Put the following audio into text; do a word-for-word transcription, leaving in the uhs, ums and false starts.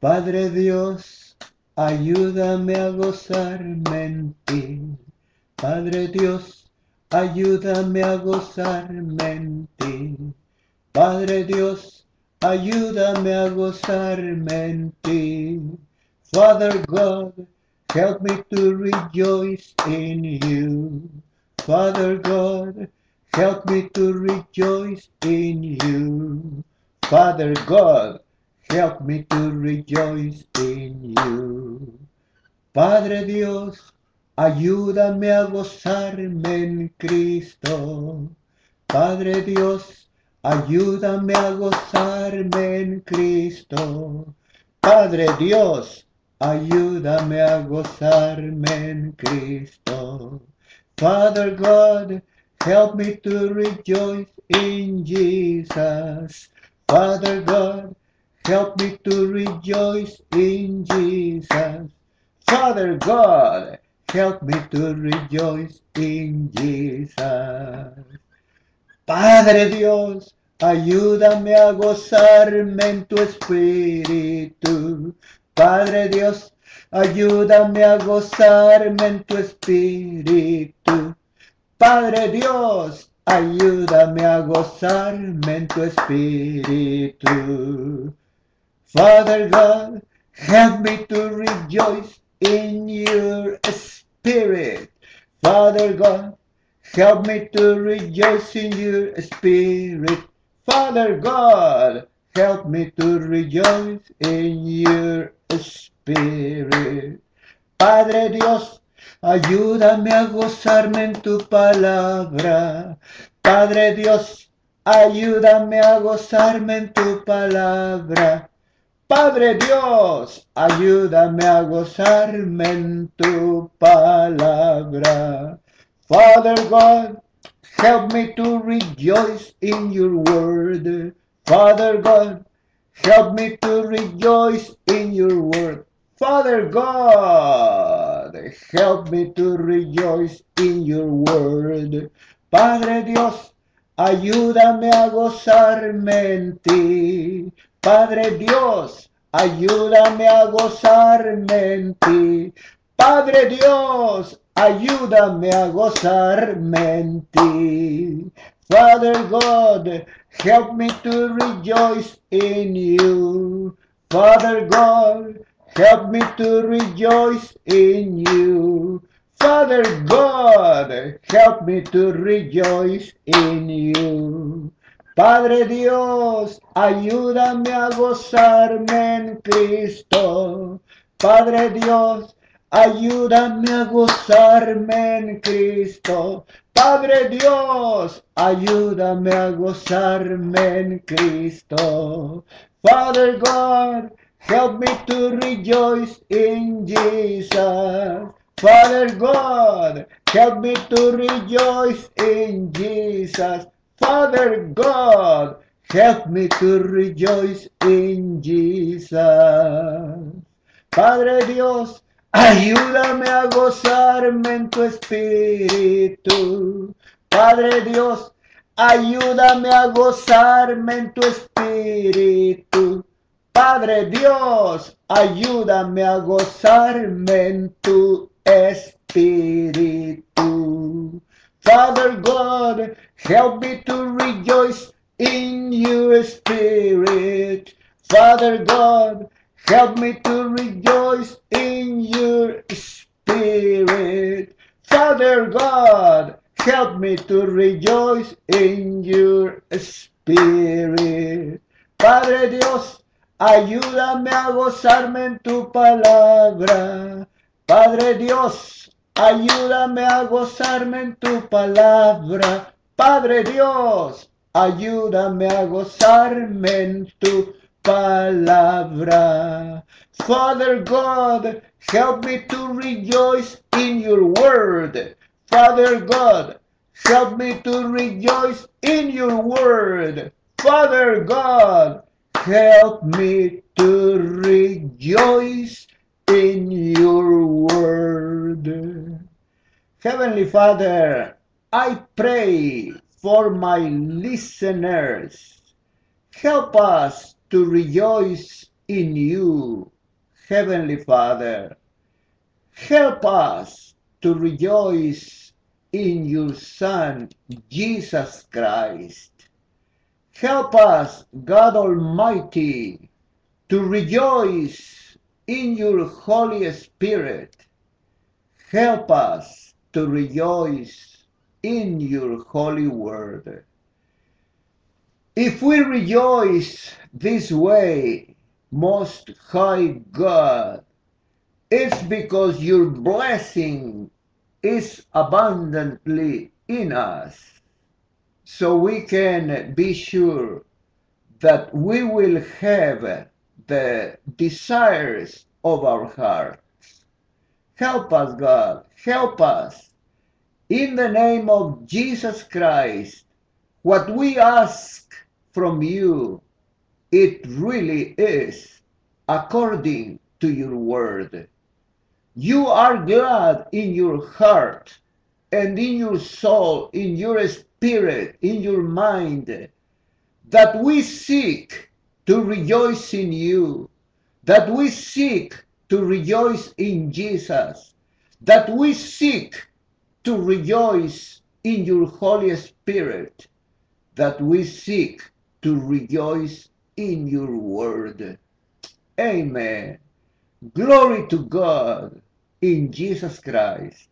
Padre Dios, ayúdame a gozarme en ti. Padre Dios, ayúdame a gozarme en ti. Padre Dios, ayúdame a gozarme en ti. Father God, help me to rejoice in you. Father God, help me to rejoice in you. Father God, help me to rejoice in you. Padre Dios, ayúdame a gozarme en Cristo. Padre Dios, ayúdame a gozarme en Cristo. Padre Dios, ayúdame a gozarme en Cristo. Father God, help me to rejoice in Jesus. Father God, help me to rejoice in Jesus. Father God, help me to rejoice in Jesus. Padre Dios, ayúdame a gozarme en tu espíritu. Padre Dios, ayúdame a gozarme en tu espíritu. Padre Dios, ayúdame a gozarme en tu espíritu. Father God, help me to rejoice in your spirit. Father God, help me to rejoice in your spirit. Father God, help me to rejoice in your spirit. Padre Dios, ayúdame a gozarme en tu palabra. Padre Dios, ayúdame a gozarme en tu palabra. Padre Dios, ayúdame a gozarme en tu palabra. Father God, help me to rejoice in your word. Father God, help me to rejoice in your word. Father God, help me to rejoice in your word. Padre Dios, ayúdame a gozarme en ti. Padre Dios, ayúdame a gozarme en ti. Padre Dios, ayúdame a gozarme en ti. Father God, help me to rejoice in you. Father God, help me to rejoice in you. Father God, help me to rejoice in you. Padre Dios, ayúdame a gozarme en Cristo. Padre Dios, ayúdame a gozarme en Cristo. Padre Dios, ayúdame a gozarme en Cristo. Father God, help me to rejoice in Jesus. Father God, help me to rejoice in Jesus. Father God, help me to rejoice in Jesus. Padre Dios, ayúdame a gozarme en tu espíritu. Padre Dios, ayúdame a gozarme en tu espíritu. Padre Dios, ayúdame a gozarme en tu espíritu. Father God, help me to rejoice in your spirit. Father God, help me to rejoice in your spirit. Father God, help me to rejoice in your spirit. Padre Dios, ayúdame a gozarme en tu palabra. Padre Dios, ayúdame a gozarme en tu palabra. Padre Dios, ayúdame a gozarme en tu palabra. Father God, help me to rejoice in your word. Father God, help me to rejoice in your word. Father God, help me to rejoice in your word. Heavenly Father, I pray for my listeners. Help us to rejoice in you, Heavenly Father. Help us to rejoice in your Son, Jesus Christ. Help us, God Almighty, to rejoice in your Holy Spirit. Help us to rejoice in your Holy Word. If we rejoice this way, Most High God, it's because your blessing is abundantly in us, so we can be sure that we will have the desires of our hearts. Help us, God, help us. In the name of Jesus Christ, what we ask from you, it really is according to your word. You are glad in your heart and in your soul, in your spirit, in your mind, that we seek to rejoice in you, that we seek to rejoice in Jesus, that we seek to rejoice in your Holy Spirit, that we seek to rejoice in your word. Amen. Glory to God in Jesus Christ.